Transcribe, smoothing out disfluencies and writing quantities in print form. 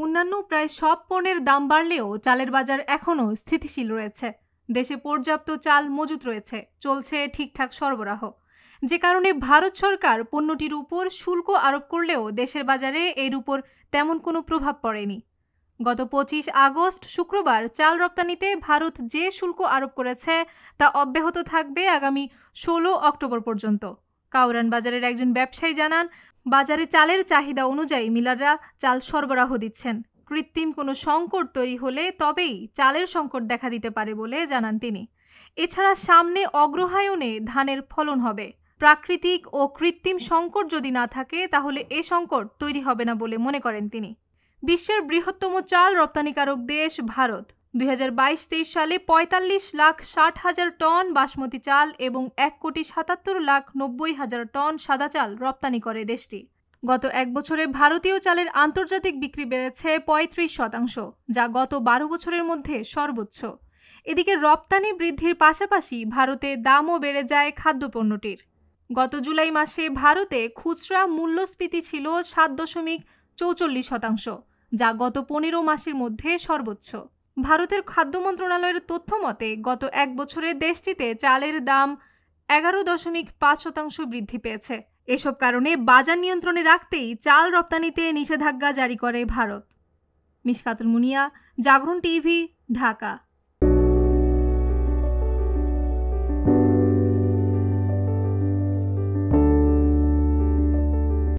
অন্যান্য প্রায় সব পণ্যের দাম বাড়লেও চালের বাজার এখনও স্থিতিশীল রয়েছে। দেশে পর্যাপ্ত চাল মজুত রয়েছে, চলছে ঠিকঠাক সরবরাহ, যে কারণে ভারত সরকার পণ্যটির উপর শুল্ক আরোপ করলেও দেশের বাজারে এর উপর তেমন কোনো প্রভাব পড়েনি। গত 25 আগস্ট শুক্রবার চাল রপ্তানিতে ভারত যে শুল্ক আরোপ করেছে তা অব্যাহত থাকবে আগামী 16 অক্টোবর পর্যন্ত। কাউরান বাজারের একজন ব্যবসায়ী জানান, বাজারে চালের চাহিদা অনুযায়ী মিলাররা চাল সরবরাহ দিচ্ছেন। কৃত্রিম কোনো সংকট তৈরি হলে তবেই চালের সংকট দেখা দিতে পারে বলে জানান তিনি। এছাড়া সামনে অগ্রহায়ণে ধানের ফলন হবে। প্রাকৃতিক ও কৃত্রিম সংকট যদি না থাকে তাহলে এ সংকট তৈরি হবে না বলে মনে করেন তিনি। বিশ্বের বৃহত্তম চাল রপ্তানিকারক দেশ ভারত 2022-23 সালে 45,60,000 টন বাসমতি চাল এবং 1,77,90,000 টন সাদা চাল রপ্তানি করে দেশটি। গত এক বছরে ভারতীয় চালের আন্তর্জাতিক বিক্রি বেড়েছে 35%, যা গত 12 বছরের মধ্যে সর্বোচ্চ। এদিকে রপ্তানি বৃদ্ধির পাশাপাশি ভারতে দামও বেড়ে যায় খাদ্যপণ্যটির। গত জুলাই মাসে ভারতে খুচরা মূল্যস্ফীতি ছিল 7.44%, যা গত 15 মাসের মধ্যে সর্বোচ্চ। ভারতের খাদ্য মন্ত্রণালয়ের তথ্য মতে গত এক বছরে দেশটিতে চালের দাম 11.5% বৃদ্ধি পেয়েছে। এসব কারণে বাজার নিয়ন্ত্রণে রাখতেই চাল রপ্তানিতে নিষেধাজ্ঞা জারি করে ভারত। মিশকাতুল মুনিয়া, জাগরণ টিভি, ঢাকা।